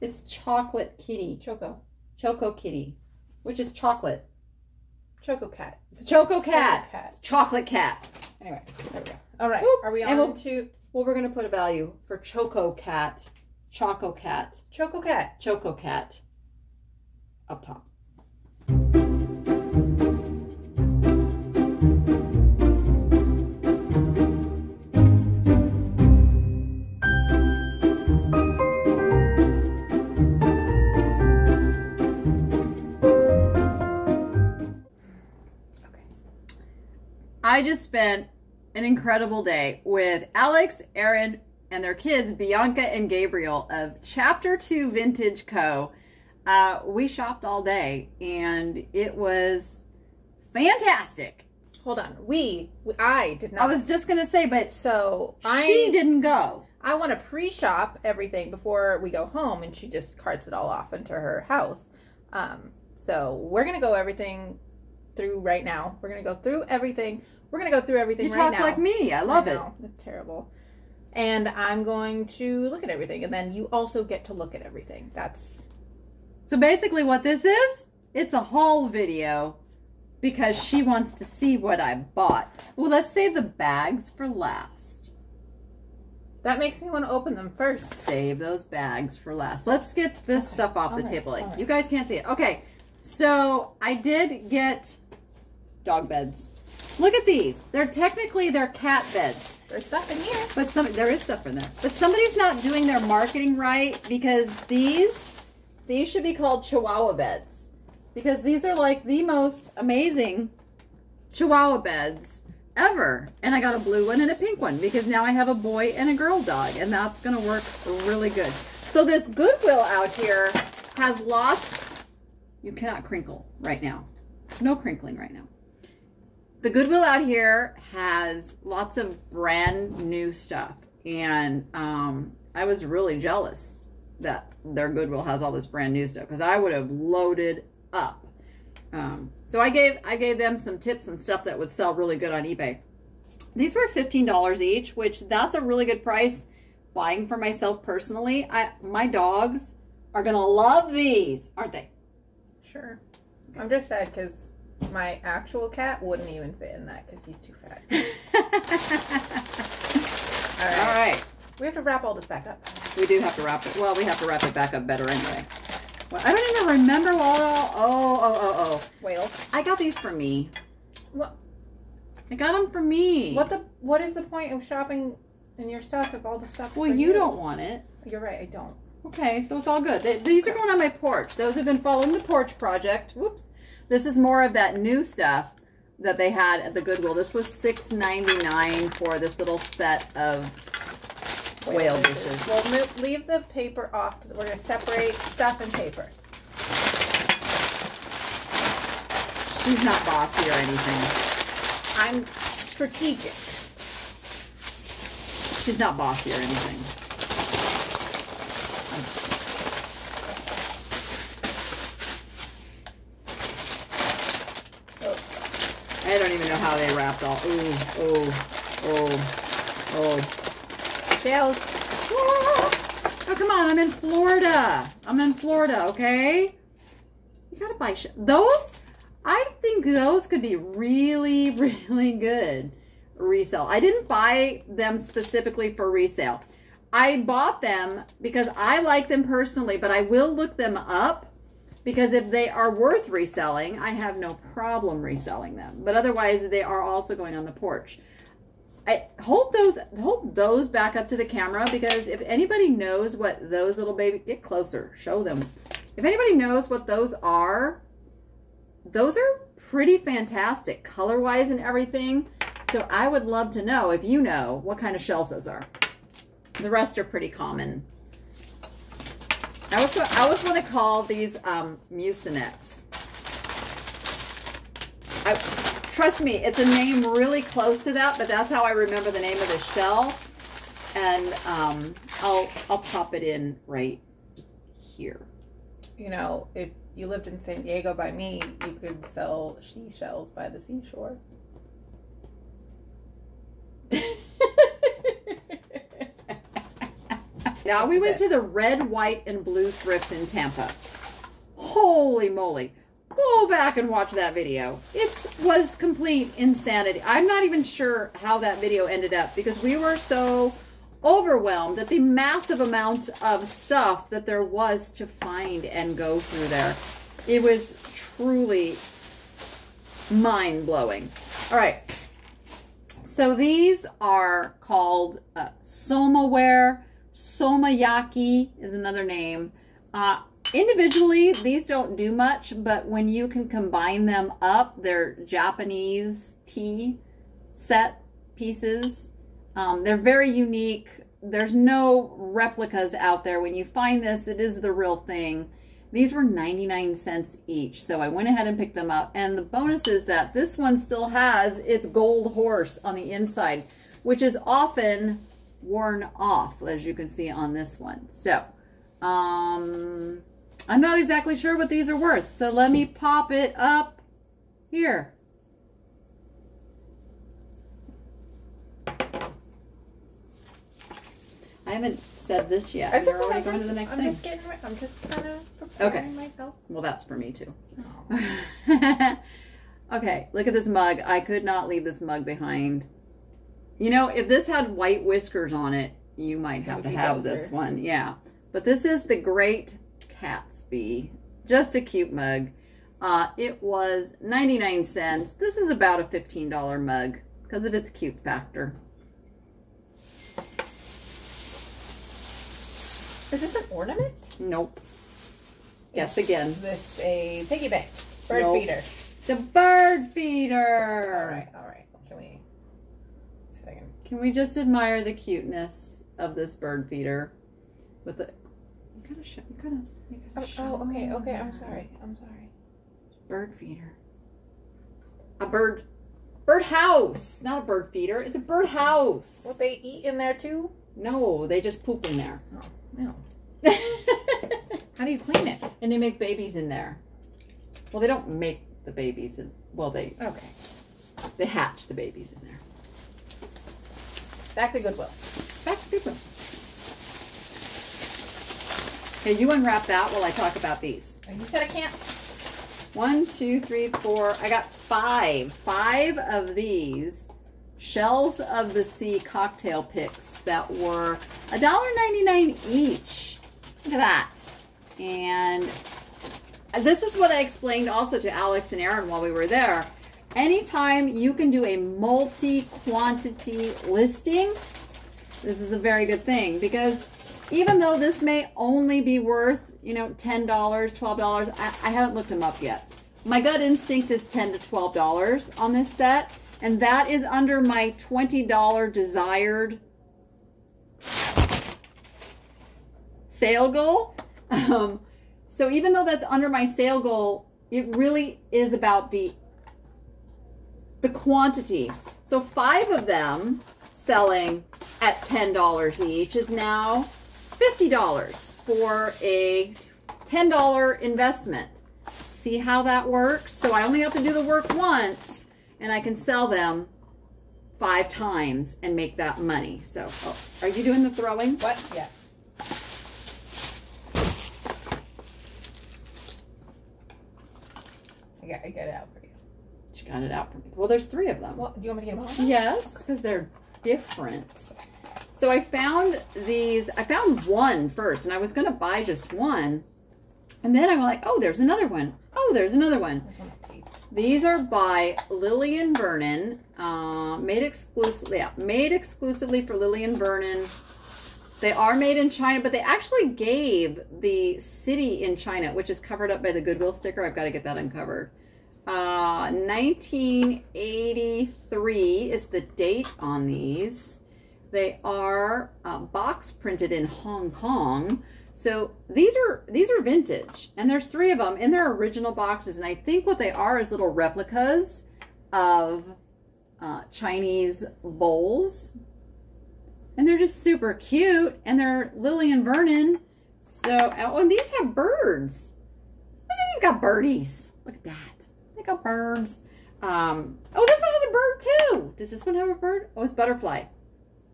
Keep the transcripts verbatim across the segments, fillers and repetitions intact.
It's Chocolate Kitty. Choco. Choco Kitty, which is chocolate. Choco Cat. It's a Choco Cat. Choco Cat. It's Chocolate Cat. Anyway, there we go. All right. Oop. Are we on and we'll, to? Well, we're going to put a value for Choco Cat. Choco Cat. Choco Cat. Choco Cat. Up top. I just spent an incredible day with Alex, Aaron, and their kids, Bianca and Gabriel of Chapter two Vintage Co. Uh, we shopped all day, and it was fantastic. Hold on. We, I did not. I was just going to say, but so I, she didn't go. I want to pre-shop everything before we go home, and she just carts it all off into her house. Um, so we're going to go everything through right now. We're going to go through everything. We're going to go through everything you right now. You talk like me. I love I it. It's terrible. And I'm going to look at everything. And then you also get to look at everything. That's... So basically what this is, it's a haul video because she wants to see what I bought. Well, let's save the bags for last. That makes me want to open them first. Save those bags for last. Let's get this okay. stuff off all the right. table. Right. You guys can't see it. Okay. So I did get dog beds. Look at these. They're technically they're cat beds. There's stuff in here. But some there is stuff in there. But somebody's not doing their marketing right because these these should be called Chihuahua beds. Because these are like the most amazing Chihuahua beds ever. And I got a blue one and a pink one because now I have a boy and a girl dog and that's going to work really good. So this Goodwill out here has lots. You cannot crinkle right now. No crinkling right now. The Goodwill out here has lots of brand new stuff, and um, I was really jealous that their Goodwill has all this brand new stuff because I would have loaded up. Um, so I gave I gave them some tips and stuff that would sell really good on eBay. These were fifteen dollars each, which that's a really good price. Buying for myself personally, I my dogs are gonna love these, aren't they? Sure. Okay. I'm just sad because my actual cat wouldn't even fit in that because he's too fat. All right. All right. We have to wrap all this back up. We do have to wrap it. Well, we have to wrap it back up better anyway. Well, I don't even remember what all. Oh, oh, oh, oh. Whale. I got these for me. What? I got them for me. What the? What is the point of shopping in your stuff if all the stuff? Well, you, you don't want it. You're right. I don't. Okay, so it's all good. They, these are going on my porch. Those have been following the porch project. Whoops. This is more of that new stuff that they had at the Goodwill. This was six ninety-nine for this little set of whale dishes. We'll move, leave the paper off. We're going to separate stuff and paper. She's not bossy or anything. I'm strategic. She's not bossy or anything. I don't even know how they wrapped all. Ooh, oh, oh, oh. Shells. Oh, come on. I'm in Florida. I'm in Florida, okay? You gotta buy sh those. I think those could be really, really good resale. I didn't buy them specifically for resale. I bought them because I like them personally, but I will look them up. Because if they are worth reselling, I have no problem reselling them. But otherwise, they are also going on the porch. I hold those, hold those back up to the camera because if anybody knows what those little baby, get closer, show them. If anybody knows what those are, those are pretty fantastic color-wise and everything. So I would love to know if you know what kind of shells those are. The rest are pretty common. I always, I always want to call these um, Mucinex. I, trust me, it's a name really close to that, but that's how I remember the name of the shell. And um, I'll, I'll pop it in right here. You know, if you lived in San Diego by me, you could sell seashells by the seashore. Now we went to the red, white, and blue thrift in Tampa. Holy moly. Go back and watch that video. It was complete insanity. I'm not even sure how that video ended up because we were so overwhelmed at the massive amounts of stuff that there was to find and go through there. It was truly mind-blowing. All right. So these are called uh, Somaware. Somayaki is another name. Uh, individually, these don't do much, but when you can combine them up, they're Japanese tea set pieces. Um, they're very unique. There's no replicas out there. When you find this, it is the real thing. These were ninety-nine cents each, so I went ahead and picked them up. And the bonus is that this one still has its gold horse on the inside, which is often worn off, as you can see on this one. So, um, I'm not exactly sure what these are worth, so let me pop it up here. I haven't said this yet. I think we're already going to the next I'm thing. Just getting, I'm just kind of preparing okay. myself. Well, that's for me too. Oh. Okay, look at this mug. I could not leave this mug behind. You know, if this had white whiskers on it, you might have to have this one. Yeah, but this is the Great Gatsby. Just a cute mug. Uh, it was ninety-nine cents. This is about a fifteen dollar mug because of its cute factor. Is this an ornament? Nope. Yes, again. Is this a piggy bank? Bird nope. feeder. The bird feeder. All right, all right. Can we, let's see if I can. Can we just admire the cuteness of this bird feeder? With the, you gotta show, you gotta, you gotta oh, show. Oh, okay, okay. I'm sorry. I'm sorry. Bird feeder. A bird, bird house. Not a bird feeder. It's a bird house. Will they eat in there too? No, they just poop in there. Oh. No. How do you clean it? And they make babies in there. Well, they don't make the babies. In, well, they okay. They hatch the babies in there. Back to Goodwill. Back to Goodwill. Okay, you unwrap that while I talk about these. You said I can't. One, two, three, four. I got five. Five of these. Shells of the Sea cocktail picks that were a dollar ninety-nine each. Look at that. And this is what I explained also to Alex and Aaron while we were there. Anytime you can do a multi-quantity listing, this is a very good thing because even though this may only be worth, you know, ten dollars, twelve dollars, I, I haven't looked them up yet. My gut instinct is ten to twelve dollars on this set. And that is under my twenty dollar desired sale goal. Um, so even though that's under my sale goal, it really is about the, the quantity. So five of them selling at ten dollars each is now fifty dollars for a ten dollar investment. See how that works? So I only have to do the work once. And I can sell them five times and make that money. So, oh, are you doing the throwing? What? Yeah. I got, I got it out for you. She got it out for me. Well, there's three of them. Well, do you want me to get them all? Yes, because they're different. So I found these. I found one first, and I was going to buy just one. And then I'm like, oh, there's another one. Oh, there's another one. This one's cute. These are by Lillian Vernon, uh, made exclusively, yeah, made exclusively for Lillian Vernon. They are made in China, but they actually gave the city in China, which is covered up by the Goodwill sticker. I've got to get that uncovered. Uh, nineteen eighty-three is the date on these. They are uh, box printed in Hong Kong. So these are these are vintage, and there's three of them in their original boxes, and I think what they are is little replicas of uh, Chinese bowls, and they're just super cute, and they're Lillian Vernon. So oh, and these have birds. Look at these, got birdies. Look at that. They got birds. Um, oh, this one has a bird too. Does this one have a bird? Oh, it's butterfly.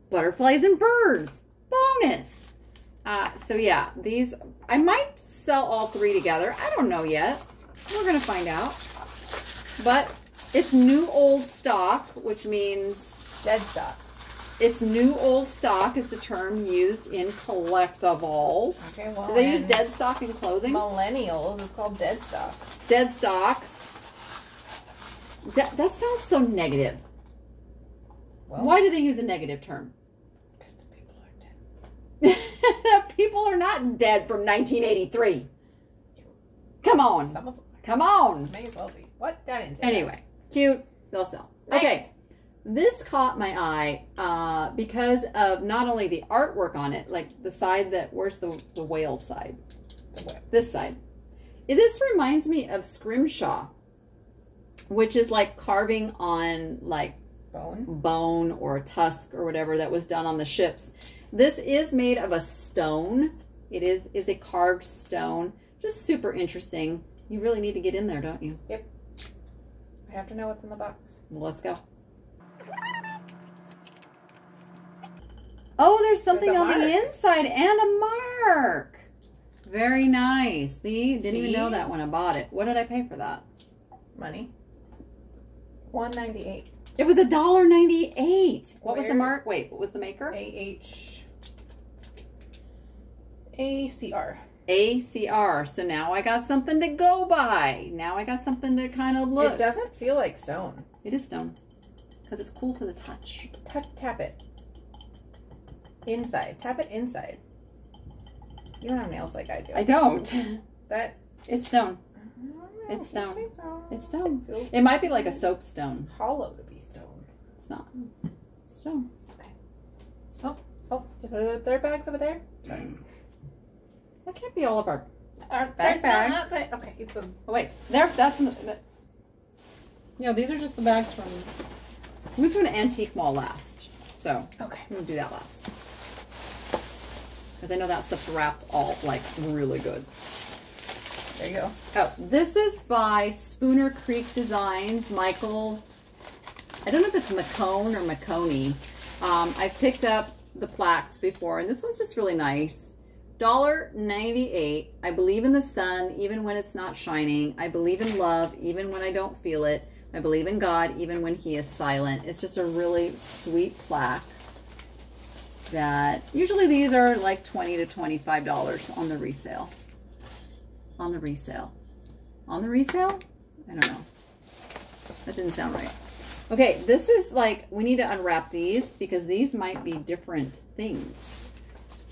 Butterflies and birds. Bonus. Uh, so yeah, these, I might sell all three together. I don't know yet. We're going to find out. But it's new old stock, which means dead stock. It's new old stock is the term used in collectibles. Okay, well, do they use dead stock in clothing? Millennials, it's called dead stock. Dead stock. That, that sounds so negative. Well, why do they use a negative term? Because the people are dead. People are not dead from nineteen eighty-three. Come on. Some of them are. Come on. May as well be. What? That didn't say anyway, that. Cute. They'll sell. Next. Okay. This caught my eye uh, because of not only the artwork on it, like the side that, where's the, the whale side? The whale. This side. It, this reminds me of scrimshaw, which is like carving on like bone, bone or tusk or whatever that was done on the ships. This is made of a stone. It is, is a carved stone. Just super interesting. You really need to get in there, don't you? Yep. I have to know what's in the box. Well, let's go. Oh, there's something there's on mark. The inside and a mark. Very nice. See, didn't See? even know that when I bought it. What did I pay for that? Money. one ninety-eight. It was a dollar ninety-eight. What Where? was the mark? Wait, what was the maker? A H A C R. A C R. So now I got something to go by. Now I got something to kind of look. It doesn't feel like stone. It is stone. Because it's cool to the touch. Tap, tap it. Inside. Tap it inside. You don't have nails like I do. I don't. That It's stone. I it's, stone. So. it's stone. It's stone. It, it so might be like a soap stone. Hollow to be stone. It's not. It's stone. Okay. So, oh, is there the third bags over there? That can't be all of our, our bags. bags. Not, okay, it's a... Oh, wait. There, that's... In the, that, you know, these are just the bags from... We went to an antique mall last, so okay, I'm gonna do that last because I know that stuff's wrapped all like really good. There you go. Oh, this is by Spooner Creek Designs, Michael. I don't know if it's McCone or McConey. Um, I picked up the plaques before, and this one's just really nice. one ninety-eight. I believe in the sun, even when it's not shining. I believe in love, even when I don't feel it. I believe in God, even when he is silent. It's just a really sweet plaque that usually these are like twenty to twenty-five dollars on the resale. On the resale. On the resale? I don't know. That didn't sound right. Okay, this is like, we need to unwrap these because these might be different things.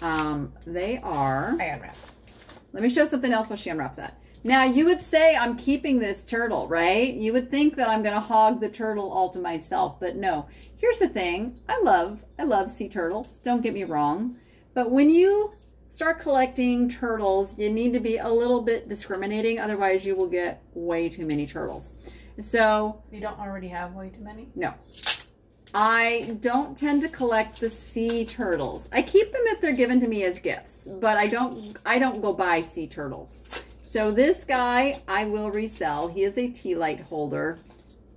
Um, they are. I unwrap. Let me show something else while she unwraps that. Now, you would say I'm keeping this turtle, right? You would think that I'm going to hog the turtle all to myself, but no. Here's the thing. I love, I love sea turtles. Don't get me wrong. But when you start collecting turtles, you need to be a little bit discriminating. Otherwise, you will get way too many turtles. So... You don't already have way too many? No. I don't tend to collect the sea turtles. I keep them if they're given to me as gifts, but I don't, I don't go buy sea turtles. So this guy, I will resell. He is a tea light holder.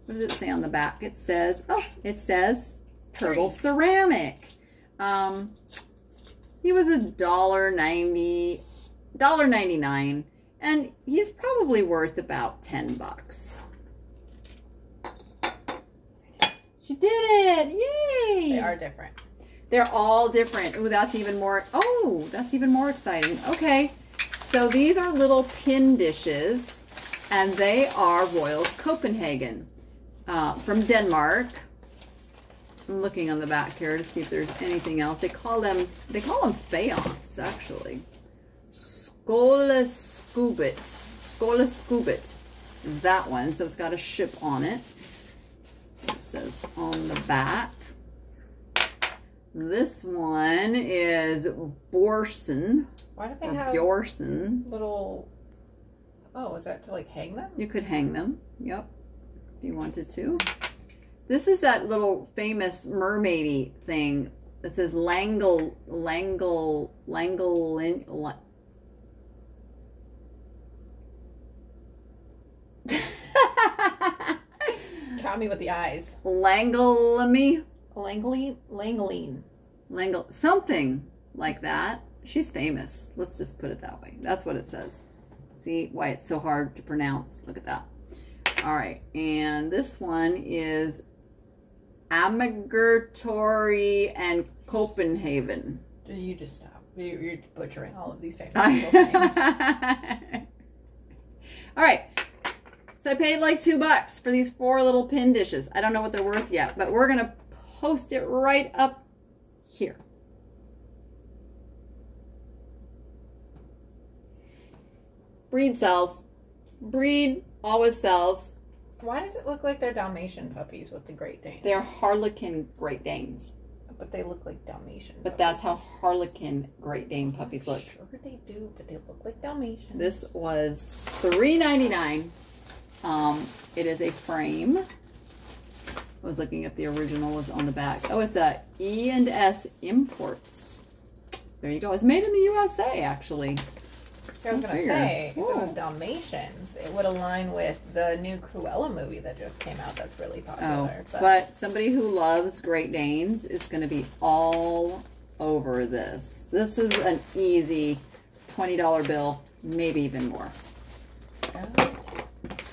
What does it say on the back? It says, oh, it says turtle ceramic. Um, he was a dollar ninety, a dollar ninety-nine, and he's probably worth about ten bucks. She did it! Yay! They are different. They're all different. Ooh, that's even more. Oh, that's even more exciting. Okay. So these are little pin dishes, and they are Royal Copenhagen uh, from Denmark. I'm looking on the back here to see if there's anything else. They call them they call them faience actually. Skolaskubit, Skolaskubit is that one. So it's got a ship on it. That's what it says on the back. This one is Børsen. Why do they have Bjorsen. little, oh, is that to like hang them? You could hang them, yep, if you wanted to. This is that little famous mermaidy thing that says Langle, Langle, Langle, Count me with the eyes. Langle-me? Langley, Langline. Langle, something like that. she's famous. Let's just put it that way. That's what it says. See why it's so hard to pronounce? Look at that. All right, and this one is Amager and Copenhagen. You just stop. You're butchering all of these famous people's names. All right. So I paid like two bucks for these four little pin dishes. I don't know what they're worth yet, but we're going to post it right up here. Breed sells. Breed always sells. Why does it look like they're Dalmatian puppies with the Great Danes? They're Harlequin Great Danes. But they look like Dalmatian puppies. But that's how Harlequin Great Dane puppies look. Sure they do, but they look like Dalmatians. This was three ninety-nine. Um, it is a frame. I was looking at the original was on the back. Oh, it's a E and S Imports. There you go. It's made in the U S A, actually. I was going to say, ooh, if it was Dalmatians, it would align with the new Cruella movie that just came out that's really popular. Oh, but. but somebody who loves Great Danes is going to be all over this. This is an easy twenty dollar bill, maybe even more. Oh,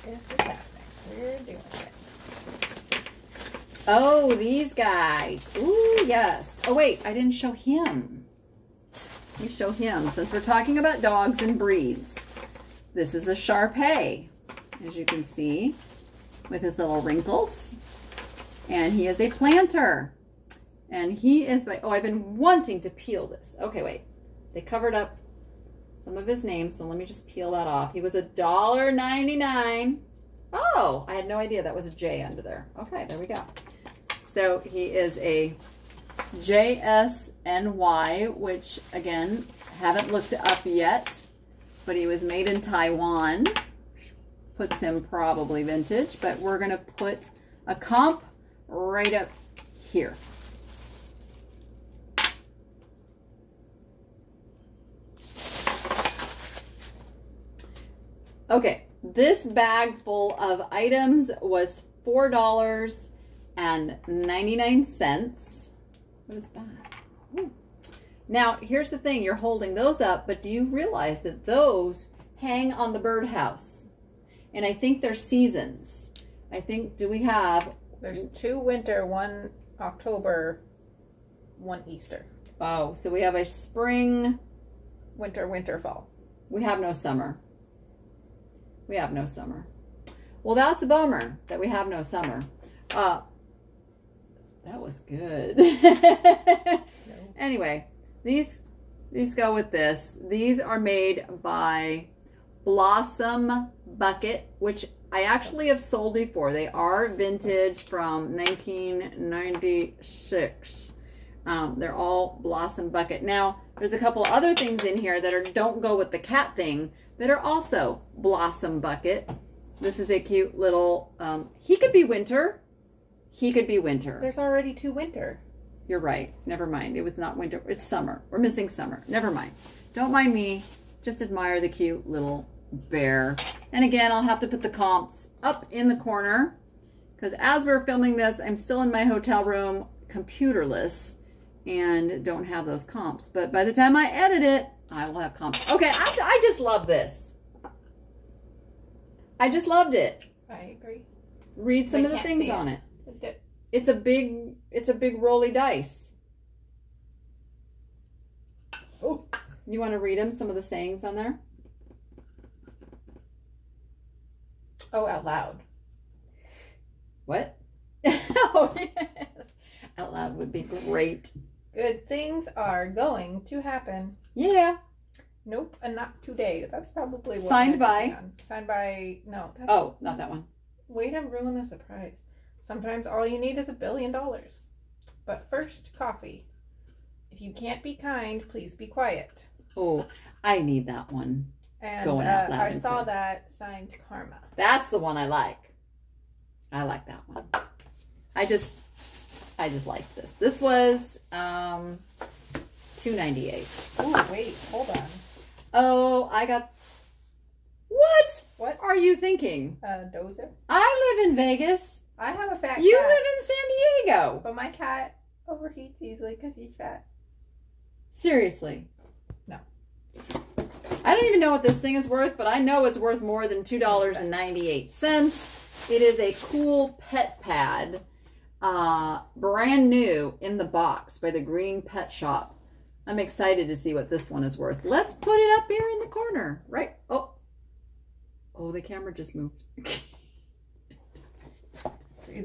this is happening. We're doing it. Oh, these guys. Ooh, yes. Oh, wait, I didn't show him. Let me show him. Since we're talking about dogs and breeds, this is a Shar Pei, as you can see, with his little wrinkles. And he is a planter. And he is my, oh, I've been wanting to peel this. Okay, wait. They covered up some of his names, so let me just peel that off. He was a dollar ninety-nine. Oh, I had no idea that was a J under there. Okay, there we go. So he is a J S N Y, which again, haven't looked up yet, but he was made in Taiwan. Puts him probably vintage, but we're going to put a comp right up here. Okay, this bag full of items was four dollars and ninety-nine cents. What is that? Ooh. Now, here's the thing. You're holding those up, but do you realize that those hang on the birdhouse? And I think they're seasons. I think, do we have... There's two winter, one October, one Easter. Oh, so we have a spring... Winter, winter, fall. We have no summer. We have no summer. Well, that's a bummer that we have no summer. Uh... That was good. No. Anyway, these these go with this. These are made by Blossom Bucket, which I actually have sold before. They are vintage from nineteen ninety-six. Um, they're all Blossom Bucket. Now, there's a couple other things in here that are don't go with the cat thing that are also Blossom Bucket. This is a cute little, um, he could be winter. He could be winter. There's already two winter. You're right. Never mind. It was not winter. It's summer. We're missing summer. Never mind. Don't mind me. Just admire the cute little bear. And again, I'll have to put the comps up in the corner because as we're filming this, I'm still in my hotel room, computerless, and don't have those comps. But by the time I edit it, I will have comps. Okay. I, I just love this. I just loved it. I agree. Read some of the things on it. It's a big, it's a big rolly dice. Oh, you want to read them? Some of the sayings on there? Oh, out loud. What? Oh, yes. Out loud would be great. Good things are going to happen. Yeah. Nope, and not today. That's probably what signed by. Signed by, no. That's, oh, not that one. Way to ruin the surprise. Sometimes all you need is a billion dollars. But first, coffee. If you can't be kind, please be quiet. Oh, I need that one. And Going uh, out loud I saw good. that signed Karma. That's the one I like. I like that one. I just, I just like this. This was um, two ninety-eight. Oh, wait, hold on. Oh, I got. What? What are you thinking? Uh, dozer. I live in Vegas. I have a fat you cat. You live in San Diego. But my cat overheats easily because he's fat. Seriously. I don't even know what this thing is worth, but I know it's worth more than two dollars and ninety-eight cents. It is a cool pet pad, uh, brand new in the box by the Green Pet Shop. I'm excited to see what this one is worth. Let's put it up here in the corner, right? Oh, oh, the camera just moved.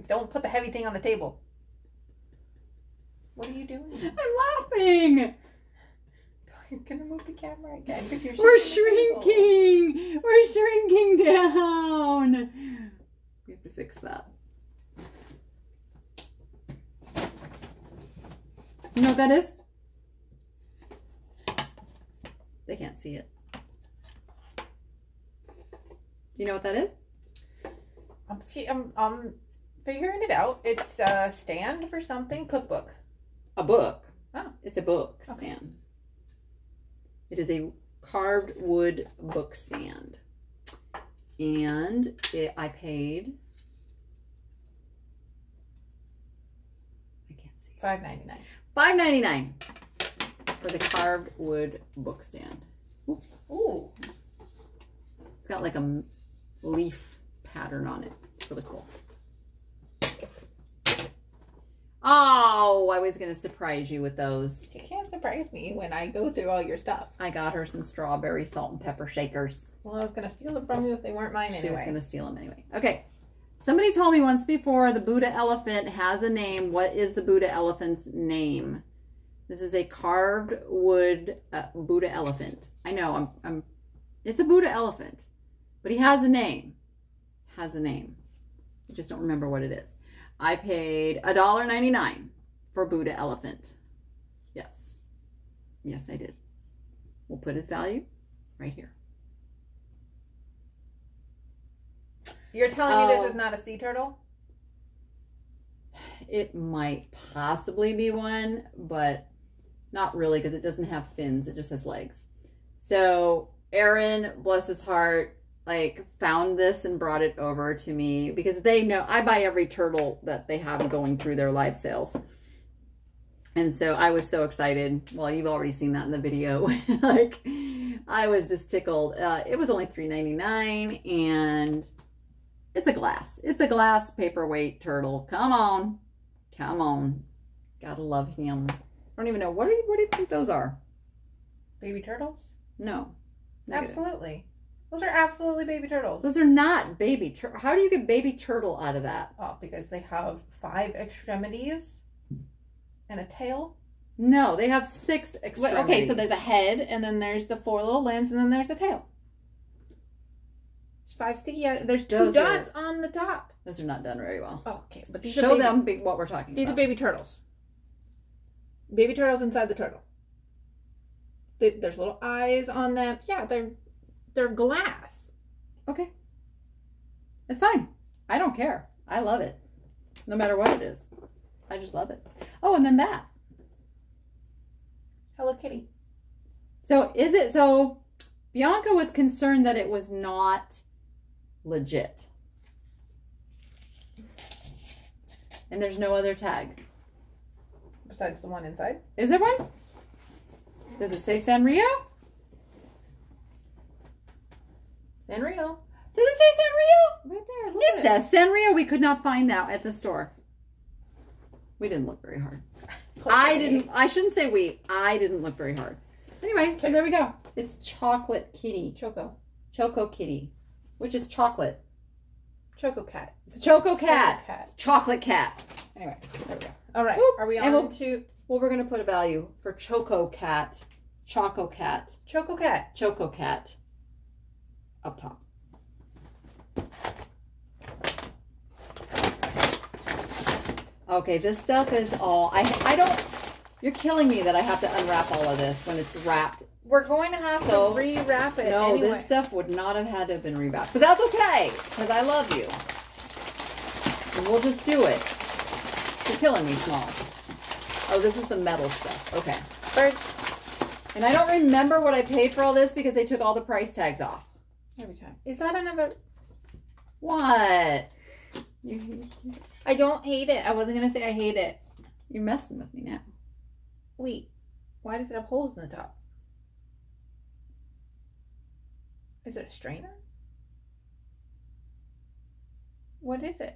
Don't put the heavy thing on the table. What are you doing? I'm laughing. You're gonna move the camera again. You're We're shrinking. We're shrinking down. We have to fix that. You know what that is? They can't see it. You know what that is? I'm I'm, I'm figuring it out. It's a stand for something. Cookbook. A book. Oh, it's a book stand. Okay. It is a carved wood book stand, and it, I paid. I can't see. five ninety-nine. five ninety-nine for the carved wood book stand. Ooh. Ooh. It's got like a leaf pattern on it. It's really cool. Oh, I was going to surprise you with those. You can't surprise me when I go through all your stuff. I got her some strawberry salt and pepper shakers. Well, I was going to steal them from you if they weren't mine anyway. She was going to steal them anyway. Okay. Somebody told me once before the Buddha elephant has a name. What is the Buddha elephant's name? This is a carved wood uh, Buddha elephant. I know. I'm, I'm. It's a Buddha elephant. But he has a name. Has a name. I just don't remember what it is. I paid a dollar ninety-nine for Buddha elephant. Yes. Yes, I did. We'll put his value right here. You're telling uh, me this is not a sea turtle? It might possibly be one, but not really because it doesn't have fins. It just has legs. So Aaron, bless his heart, like found this and brought it over to me because they know I buy every turtle that they have going through their live sales. And so I was so excited. Well, you've already seen that in the video. Like I was just tickled. Uh, it was only three ninety-nine and it's a glass. It's a glass paperweight turtle. Come on. Come on. Gotta love him. I don't even know. What are you, what do you think those are? Baby turtles? No. Negative. Absolutely. Those are absolutely baby turtles. Those are not baby turtle. How do you get baby turtle out of that? Oh, because they have five extremities and a tail. No, they have six extremities. Wait, okay, so there's a head, and then there's the four little limbs, and then there's a tail. There's five sticky out. There's two those dots are, on the top. Those are not done very well. Oh, okay, but these show are them big, what we're talking these about. These are baby turtles. Baby turtles inside the turtle. They, there's little eyes on them. Yeah, they're. They're glass. Okay. It's fine. I don't care. I love it. No matter what it is. I just love it. Oh, and then that. Hello Kitty. So is it, so Bianca was concerned that it was not legit. And there's no other tag. Besides the one inside. Is there one? Does it say Sanrio? Sanrio. Does it say Sanrio? Right there. Look it says Sanrio. We could not find that at the store. We didn't look very hard. Close I didn't. I shouldn't say we. I didn't look very hard. Anyway, so there we go. It's Chocolate Kitty. Choco. Choco Kitty. Which is chocolate. Choco Cat. It's a Choco Cat. Choco Cat. It's Chocolate Cat. Anyway, there we go. All right. Oop. Are we on we'll, to... Well, we're going to put a value for Choco Cat. Choco Cat. Choco Cat. Choco Cat. Up top. Okay, this stuff is all I I don't you're killing me that I have to unwrap all of this when it's wrapped. We're going to have so, to rewrap it. No, anyway. This stuff would not have had to have been rewrapped. But that's okay, because I love you. And we'll just do it. You're killing me, Smalls. Oh, this is the metal stuff. Okay. First. And I don't remember what I paid for all this because they took all the price tags off. Every time. Is that another? What? You I don't hate it. I wasn't going to say I hate it. You're messing with me now. Wait. Why does it have holes in the top? Is it a strainer? What is it?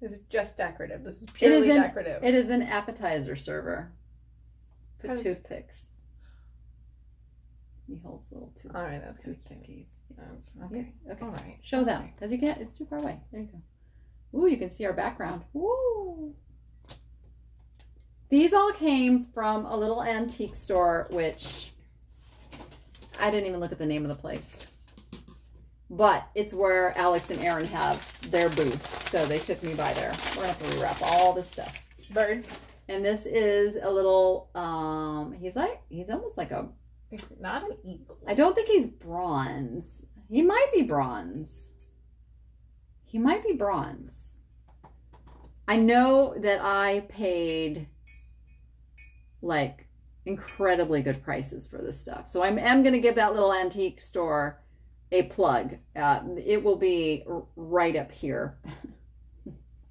Is it just decorative? This is purely it is an, decorative. It is an appetizer server. Put does... toothpicks. He holds little toothpicks. All right, that's toothpickies. Um, okay. Yes. Okay. All right. Show them right. as you get. It's too far away. There you go. Ooh, you can see our background. Ooh. These all came from a little antique store, which I didn't even look at the name of the place. But it's where Alex and Aaron have their booth. So they took me by there. We're going to have to rewrap all this stuff. Bird. And this is a little, um, he's like, he's almost like a. It's not an eagle. I don't think he's bronze. He might be bronze. He might be bronze. I know that I paid like incredibly good prices for this stuff. So I am going to give that little antique store a plug. Uh, it will be right up here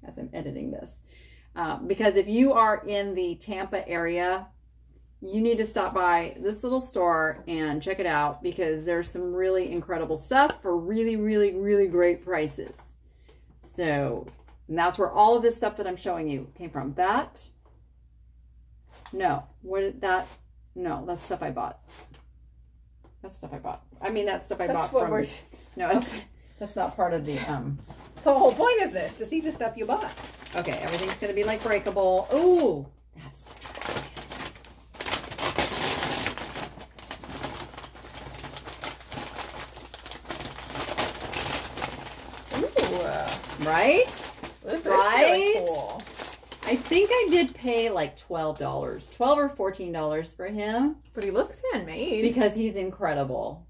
as I'm editing this. Uh, because if you are in the Tampa area, you need to stop by this little store and check it out, because there's some really incredible stuff for really, really, really great prices. So... and that's where all of this stuff that I'm showing you came from. That, no, what did that, no, that's stuff I bought. That's stuff I bought. I mean, that's stuff I that's bought what from, we're... no, that's, that's not part of the, um. So the whole point of this, to see the stuff you bought. Okay, everything's going to be like breakable. Ooh, that's the dragon. Ooh. Right? This right? Really cool. I think I did pay like twelve dollars, twelve or fourteen dollars for him. But he looks handmade because he's incredible.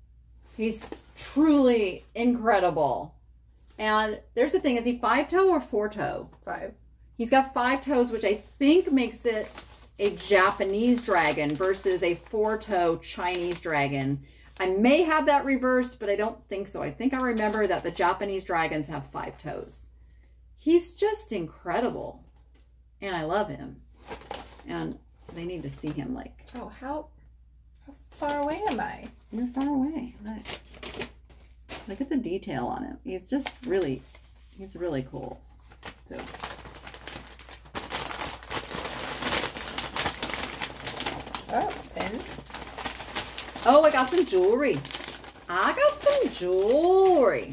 He's truly incredible. And there's the thing: is he five toe or four toe? Five. He's got five toes, which I think makes it a Japanese dragon versus a four toe Chinese dragon. I may have that reversed, but I don't think so. I think I remember that the Japanese dragons have five toes. He's just incredible, and I love him, and they need to see him like... Oh, how, how far away am I? You're far away. Look. Look at the detail on him. He's just really, he's really cool. So, oh, pins. Oh, I got some jewelry. I got some jewelry.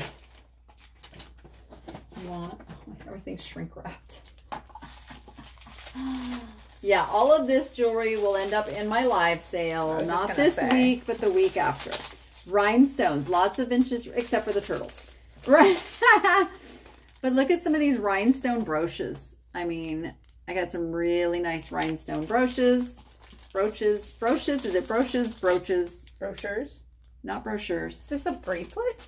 You want... everything shrink wrapped. Yeah, all of this jewelry will end up in my live sale. Not this say. week, but the week after. Rhinestones, lots of inches, except for the turtles. Right? But look at some of these rhinestone brooches. I mean, I got some really nice rhinestone brooches. Brooches. Brooches? Is it brooches? Brooches. Brochures? Not brochures. Is this a bracelet?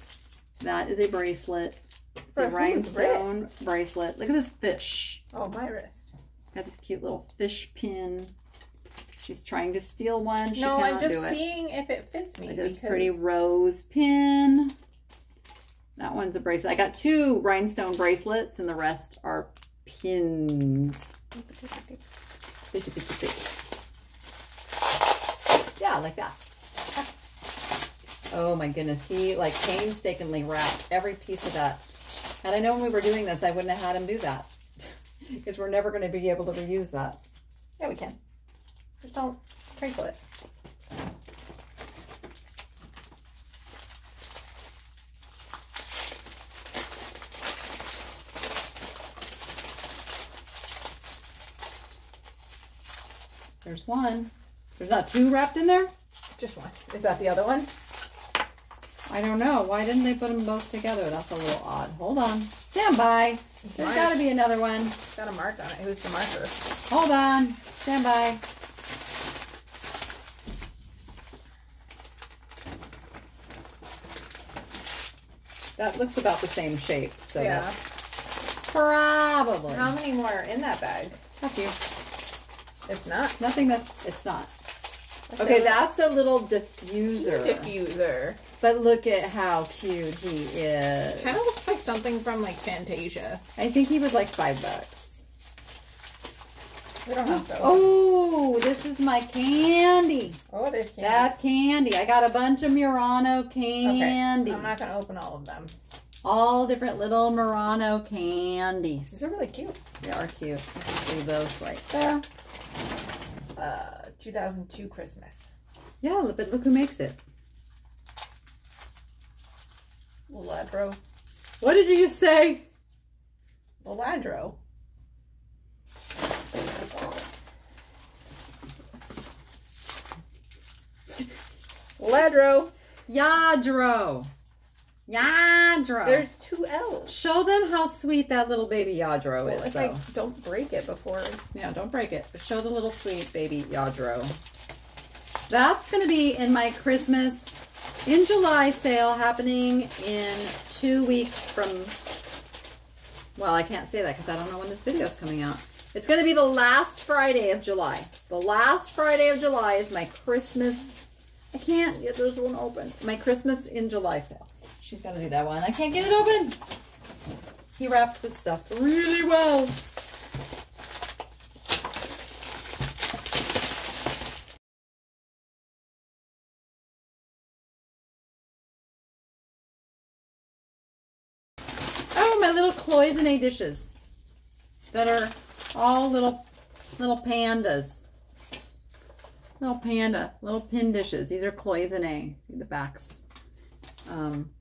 That is a bracelet. It's a rhinestone bracelet. Look at this fish. Oh, my wrist. Got this cute little fish pin. She's trying to steal one. She no, I'm just seeing if it fits me. Look at this pretty rose pin. That one's a bracelet. I got two rhinestone bracelets, and the rest are pins. Yeah, like that. Oh, my goodness. He, like, painstakingly wrapped every piece of that. And I know when we were doing this, I wouldn't have had him do that. Because we're never going to be able to reuse that. Yeah, we can. Just don't crinkle it. There's one. There's not two wrapped in there? Just one. Is that the other one? I don't know. Why didn't they put them both together? That's a little odd. Hold on. Stand by. There's got to be another one. It's got a mark on it. Who's the marker? Hold on. Stand by. That looks about the same shape. So yeah. That's probably. How many more are in that bag? A few. It's not. Nothing that... It's not. Okay, okay, that's a little diffuser. Diffuser. But look at how cute he is. Kind of looks like something from like Fantasia. I think he was like five bucks. We don't have those. Oh, this is my candy. Oh, there's candy. That candy. I got a bunch of Murano candy. Okay. I'm not going to open all of them. All different little Murano candies. These are really cute. They are cute. Leave those right there. Uh, two thousand two Christmas. Yeah, but look who makes it. Lladró. What did you just say? Lladró. Lladró. Lladró. Lladró. There's two L's. Show them how sweet that little baby Lladró well, is, though. Like, don't break it before. Yeah, don't break it. But show the little sweet baby Lladró. That's going to be in my Christmas in July sale happening in two weeks from... Well, I can't say that because I don't know when this video is coming out. It's going to be the last Friday of July. The last Friday of July is my Christmas... I can't get this one open. My Christmas in July sale. She's gonna do that one. I can't get it open. He wrapped this stuff really well. Oh, my little cloisonné dishes that are all little little pandas. Little panda, little pin dishes. These are cloisonné. See the backs. Um,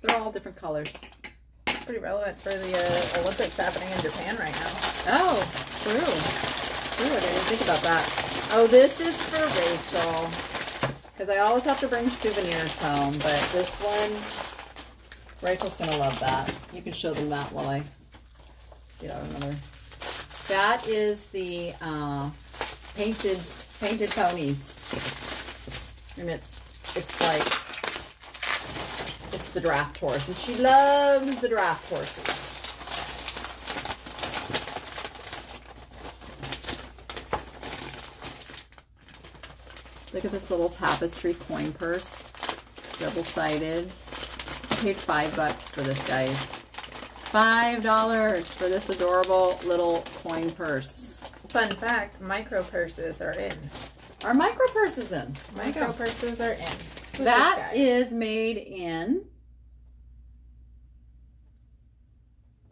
They're all different colors. Pretty relevant for the uh, Olympics happening in Japan right now. Oh, true. True, I didn't think about that. Oh, this is for Rachel. Because I always have to bring souvenirs home, but this one, Rachel's going to love that. You can show them that while I get out another. That is the uh, painted, painted ponies. And it's, it's like... It's the draft horse, and she loves the draft horses. Look at this little tapestry coin purse, double-sided. I paid five bucks for this, guys. Five dollars for this adorable little coin purse. Fun fact, micro purses are in. Our micro purses in. Micro purses are in. Who's that is made in,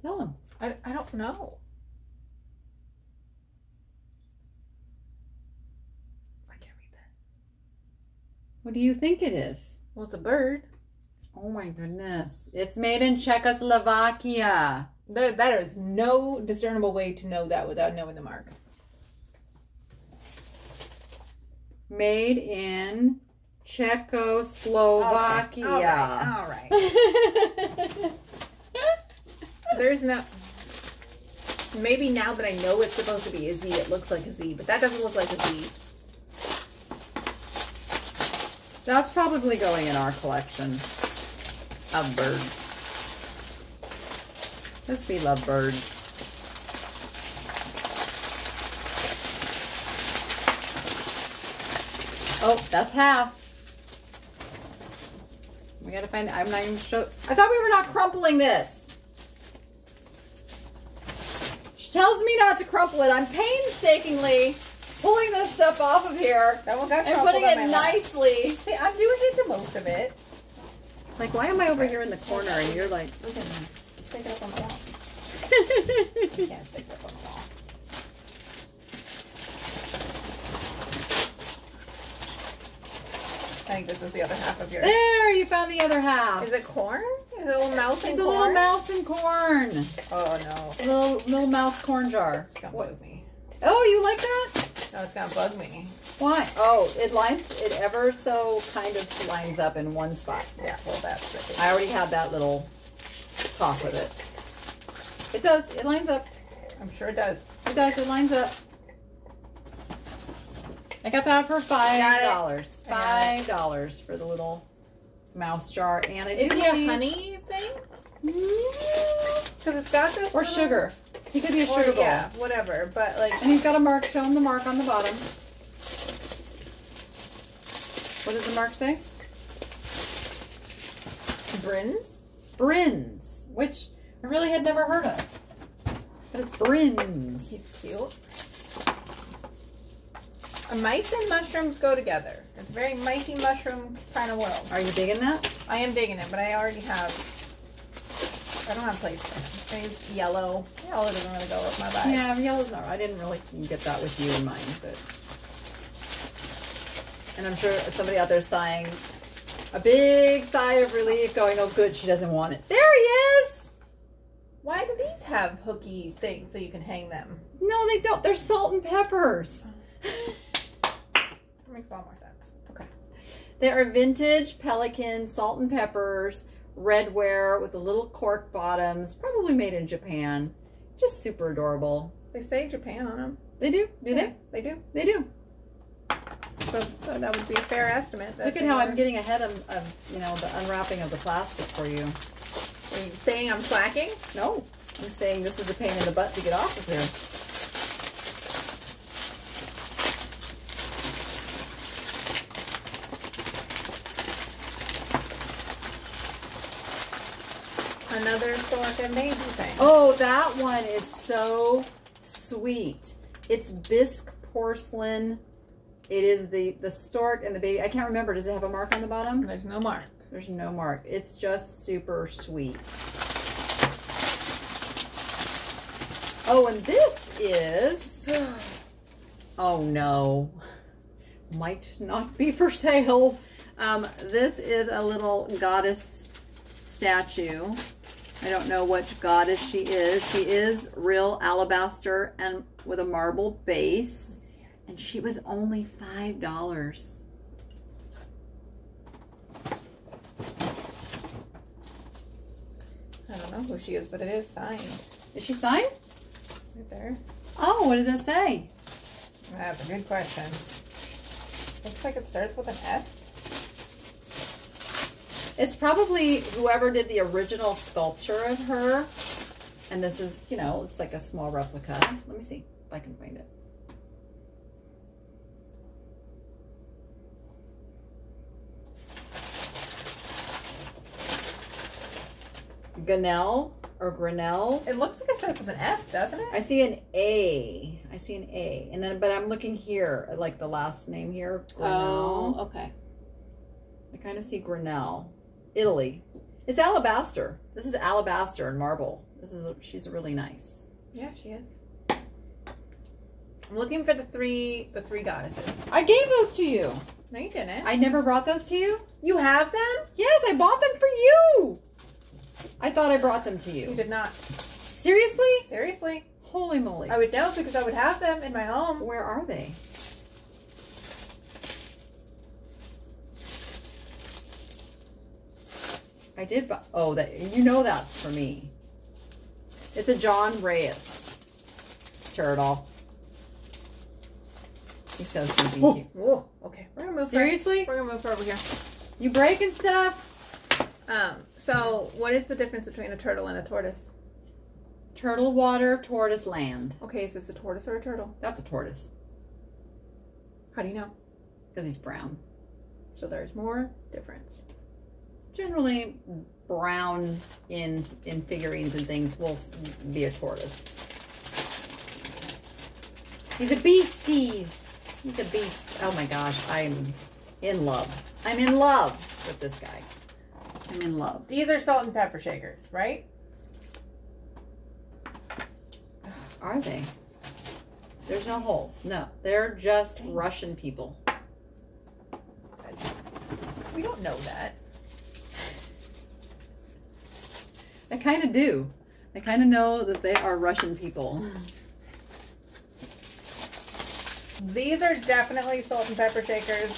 tell him. I, I don't know. I can't read that. What do you think it is? Well, it's a bird. Oh my goodness. It's made in Czechoslovakia. There, there is no discernible way to know that without knowing the mark. Made in... Czechoslovakia. Okay. All right. All right. There's no... Maybe now that I know it's supposed to be a Z, it looks like a Z, but that doesn't look like a Z. That's probably going in our collection of birds. Because we love birds. Oh, that's half. We gotta find, I'm not even sure. I thought we were not crumpling this. She tells me not to crumple it. I'm painstakingly pulling this stuff off of here that one got and putting it nicely. Hey, I'm doing it to most of it. Like, why am I over here in the corner and you're like, look at me. Stick it up on the wall. You can't stick it up on the wall. I think this is the other half of your... There, you found the other half. Is it corn? Is it a little mouse and corn? It's a little mouse and corn. Oh, no. Little, little mouse corn jar. It's gonna bug me. Oh, you like that? No, it's gonna bug me. Why? Oh, it lines... It ever so kind of lines up in one spot. Yeah, well, that's tricky. I already had that little talk with it. It does. It lines up. I'm sure it does. It does. It lines up. I got that for five dollars. Five dollars for the little mouse jar, and I do believe... Is he a honey thing? Because it's got this. Or little... sugar. He could be a sugar or, bowl. Yeah, whatever. But like, and he's got a mark. Show him the mark on the bottom. What does the mark say? Brins. Brins, which I really had never heard of, but it's Brins. He's cute. Mice and mushrooms go together. It's a very micey mushroom kind of world. Are you digging that? I am digging it, but I already have, I don't have plates for them. I use yellow. Yellow doesn't really go with my bag. Yeah, yellow's not right. I didn't really get that with you in mind, but. And I'm sure somebody out there sighing a big sigh of relief going, oh good, she doesn't want it. There he is! Why do these have hooky things so you can hang them? No, they don't. They're salt and peppers. Oh. That makes a lot more sense. Okay. There are vintage pelican salt and peppers, redware with the little cork bottoms, probably made in Japan. Just super adorable. They say Japan on them. They do? Do yeah, they? They do. They do. So, so that would be a fair estimate. That's Look at how I'm getting ahead of, of, you know, the unwrapping of the plastic for you. Are you saying I'm slacking? No. I'm saying this is a pain in the butt to get off of here. Another Sorica Maisie thing. Oh, that one is so sweet. It's bisque porcelain. It is the, the stork and the baby. I can't remember. Does it have a mark on the bottom? There's no mark. There's no mark. It's just super sweet. Oh, and this is... Oh, no. Might not be for sale. Um, this is a little goddess statue. I don't know which goddess she is. She is real alabaster and with a marble base. And she was only five dollars. I don't know who she is, but it is signed. Is she signed? Right there. Oh, what does that say? That's a good question. Looks like it starts with an F. It's probably whoever did the original sculpture of her. And this is, you know, it's like a small replica. Let me see if I can find it. Grenell or Grenell. It looks like it starts with an F, doesn't it? I see an A. I see an A. And then, but I'm looking here, like the last name here. Grenell. Oh, okay. I kind of see Grenell. Italy. It's alabaster. This is alabaster and marble. This is, she's really nice. Yeah, she is. I'm looking for the three, the three goddesses. I gave those to you. No, you didn't. I never brought those to you. You have them? Yes, I bought them for you. I thought I brought them to you. You did not. Seriously? Seriously. Holy moly. I would know because I would have them in my home. Where are they? I did buy, oh, that, you know that's for me. It's a John Reyes turtle. He says so stinky cute. Oh, okay, we're gonna move. Seriously? Far. We're gonna move far over here. You breaking stuff. Um, so what is the difference between a turtle and a tortoise? Turtle water, tortoise land. Okay, is this a tortoise or a turtle? That's a tortoise. How do you know? Because he's brown. So there's more difference. Generally, brown in in figurines and things will be a tortoise. He's a beasties. He's a beast. Oh my gosh, I'm in love. I'm in love with this guy. I'm in love. These are salt and pepper shakers, right? Are they? There's no holes. No, they're just Dang. Russian people. We don't know that. I kind of do. I kind of know that they are Russian people. These are definitely salt and pepper shakers.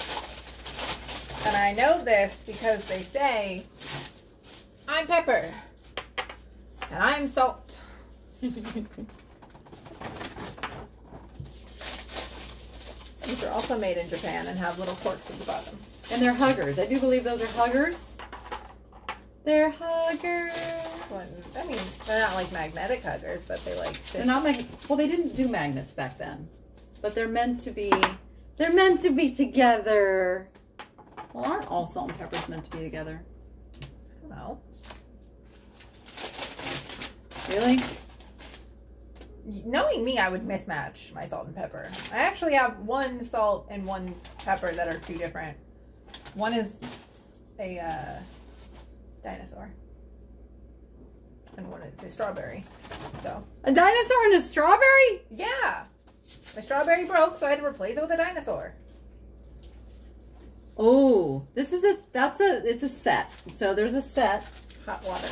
And I know this because they say, I'm pepper and I'm salt. These are also made in Japan and have little corks at the bottom. And they're huggers. I do believe those are huggers. They're huggers. I mean, they're not like magnetic huggers, but they like... Sit. They're not mag... Well, they didn't do magnets back then. But they're meant to be... They're meant to be together. Well, aren't all salt and peppers meant to be together? I don't know. Really? knowing me, I would mismatch my salt and pepper. I actually have one salt and one pepper that are two different. One is a uh, dinosaur. And one is a strawberry. So a dinosaur and a strawberry? Yeah. My strawberry broke, so I had to replace it with a dinosaur. Oh, this is a, that's a, it's a set. So there's a set. Hot water.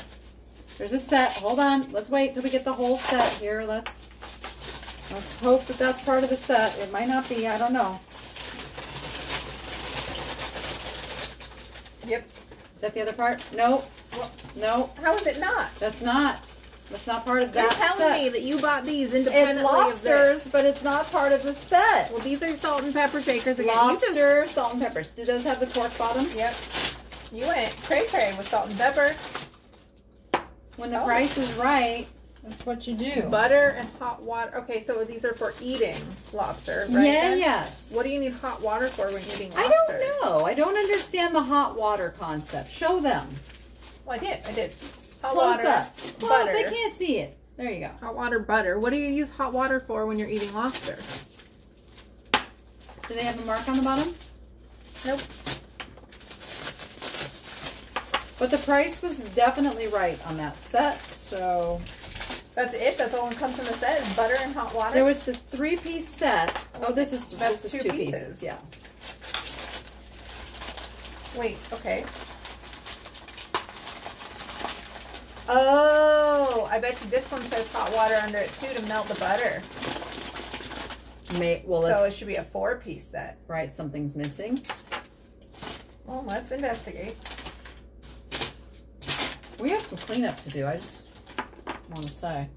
There's a set. Hold on. Let's wait till we get the whole set here. Let's, let's hope that that's part of the set. It might not be. I don't know. Yep. Is that the other part? No. Well, no. How is it not? That's not. That's not part of that You're telling set. me that you bought these independently. It's lobsters, but it's not part of the set. Well, these are salt and pepper shakers again. Lobster, just... salt and peppers. Do those have the cork bottom? Yep. You went cray-cray with salt and pepper. When the oh. price is right, that's what you do. Butter and hot water. Okay, so these are for eating lobster, right? Yeah, and yes. What do you need hot water for when eating lobster? I don't know. I don't understand the hot water concept. Show them. Well, I did. I did. Hot Close water, up. Close, butter. They can't see it. There you go. Hot water, butter. What do you use hot water for when you're eating lobster? Do they have a mark on the bottom? Nope. But the price was definitely right on that set, so... That's it? That's all that comes in the set? Is butter and hot water? There was the three-piece set. Oh, this is, That's this is two, two pieces. pieces. Yeah. Wait, okay. Oh, I bet you this one says hot water under it, too, to melt the butter. May, well, so it should be a four-piece set. Right, something's missing. Well, let's investigate. We have some cleanup to do, I just want to say.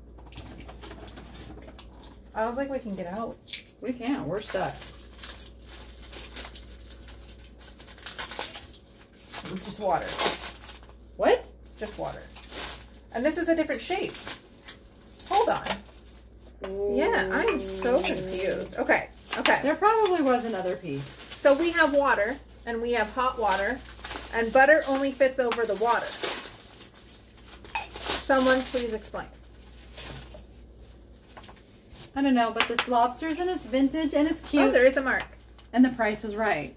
I don't think we can get out. We can't, we're stuck. Just water. What? Just water. And this is a different shape. Hold on. Ooh. Yeah, I'm so confused. Okay, okay. There probably was another piece. So we have water, and we have hot water, and butter only fits over the water. Someone please explain. I don't know, but it's lobsters and it's vintage and it's cute. Oh, there is a mark. And the price was right.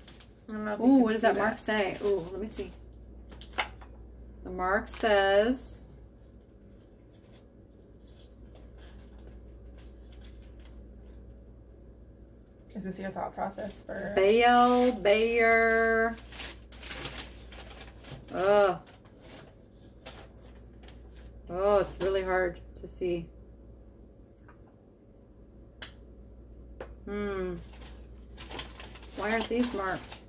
I don't know if you Ooh, what does that, that mark say? Ooh, let me see. The mark says Is this your thought process for Bayer Bayer? Ugh. Oh, it's really hard to see. Hmm. Why aren't these marked?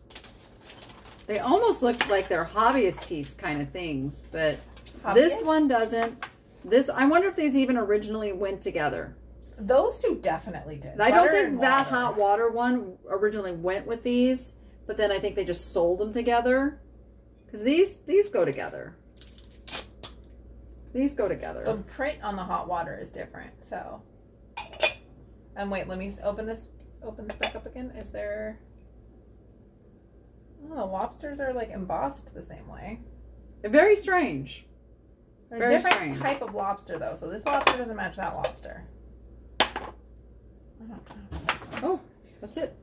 They almost look like they're hobbyist piece kind of things, but hobbyist? This one doesn't. This, I wonder if these even originally went together. Those two definitely did. I don't think that hot water one originally went with these, but then I think they just sold them together. Because these, these go together. These go together. The print on the hot water is different, so. And wait, let me open this. Open this back up again. Is there? Oh, the lobsters are like embossed the same way. They're very strange. They're very a different strange. type of lobster though, so this lobster doesn't match that lobster. I don't know. Oh, that's it.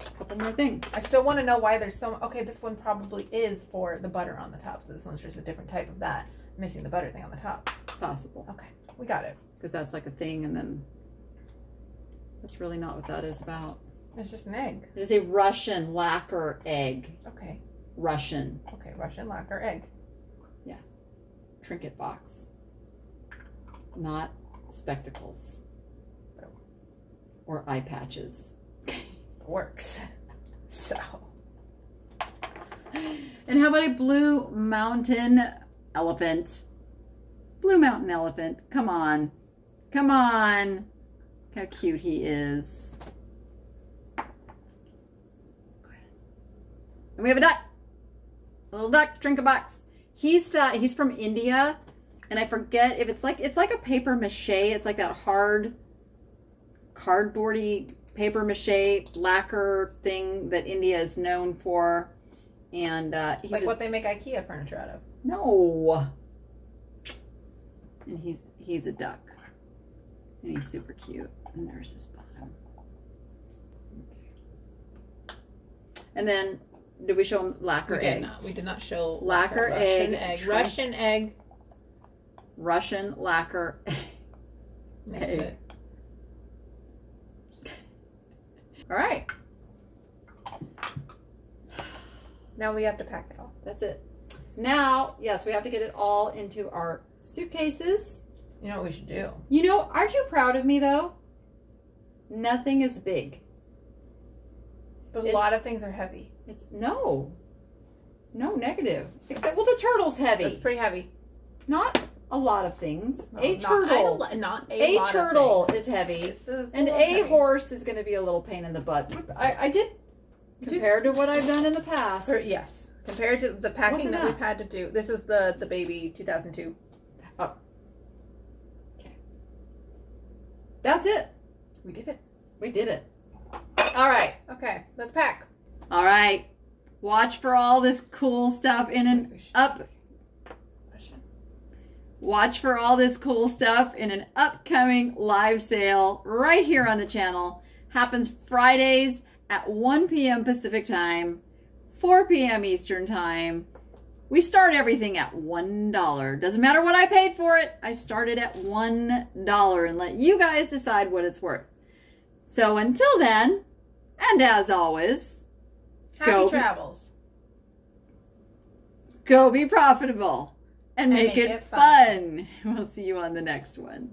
A couple more things. I still want to know why there's so. Okay, this one probably is for the butter on the top, so this one's just a different type of that. Missing the butter thing on the top. It's possible. Okay, we got it. Because that's like a thing, and then that's really not what that is about. It's just an egg. It is a Russian lacquer egg. Okay. Russian. Okay, Russian lacquer egg. Yeah. Trinket box. Not spectacles. Or eye patches. It works. So. And how about a blue mountain... elephant. Blue mountain elephant. Come on. Come on. Look how cute he is. Go ahead. And we have a duck. A little duck, trinket box. He's that he's from India. And I forget if it's like it's like a paper mache. It's like that hard cardboardy paper mache lacquer thing that India is known for. And uh he's like what they make IKEA furniture out of. No. And he's he's a duck. And he's super cute. And there's his bottom. Okay. And then, did we show him lacquer we did egg? Not. We did not show lacquer, lacquer Russian egg, egg. Russian egg. Russian lacquer egg. All right. Now we have to pack it all. That's it. Now, yes, we have to get it all into our suitcases. You know what we should do? You know, aren't you proud of me, though? Nothing is big. But it's, a lot of things are heavy. It's no. No, negative. Except, well, the turtle's heavy. It's pretty heavy. Not a lot of things. No, a turtle. Not a, not a, a lot turtle of is heavy. A and a heavy. Horse is going to be a little pain in the butt. I, I did, compared did, to what I've done in the past. For, yes. Compared to the packing that, that we've had to do. This is the, the baby two thousand two. Oh. Okay. That's it. We did it. We did it. All right. Okay. Let's pack. All right. Watch for all this cool stuff in an up. Watch for all this cool stuff in an upcoming live sale right here on the channel. Happens Fridays at one P M Pacific time, four P M Eastern time. We start everything at one dollar. Doesn't matter what I paid for it. I started at one dollar and let you guys decide what it's worth. So until then, and as always, happy go travels. Be, go be profitable and, and make, make it, it fun. fun. We'll see you on the next one.